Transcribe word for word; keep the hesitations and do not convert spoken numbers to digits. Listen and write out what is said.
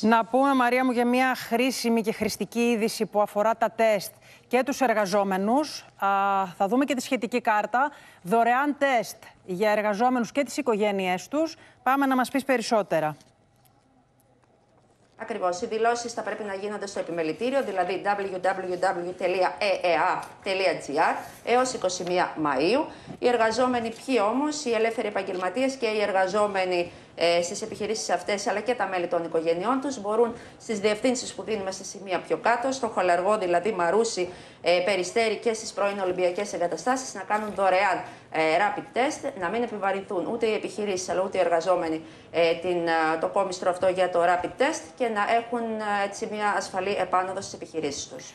Να πούμε, Μαρία μου, για μια χρήσιμη και χρηστική είδηση που αφορά τα τεστ και τους εργαζόμενους. Α, θα δούμε και τη σχετική κάρτα. Δωρεάν τεστ για εργαζόμενους και τις οικογένειές τους. Πάμε να μας πεις περισσότερα. Ακριβώς. Οι δηλώσεις θα πρέπει να γίνονται στο επιμελητήριο, δηλαδή double-u double-u double-u τελεία ε ε α τελεία τζι άρ έως εικοστή πρώτη Μαΐου. Οι εργαζόμενοι ποιοι όμως, οι ελεύθεροι επαγγελματίες και οι εργαζόμενοι ε, στις επιχειρήσεις αυτές, αλλά και τα μέλη των οικογενειών τους, μπορούν στις διευθύνσεις που δίνουμε στα σημεία πιο κάτω, στο Χολαργό, δηλαδή Μαρούσι, ε, Περιστέρι και στις πρώην Ολυμπιακές εγκαταστάσεις, να κάνουν δωρεάν ε, rapid test, να μην επιβαρυνθούν ούτε οι επιχειρήσεις αλλά ούτε οι εργαζόμενοι ε, την, το κόμιστρο αυτό για το rapid test και να έχουν έτσι μια ασφαλή επάνωδο στις επιχειρήσεις τους.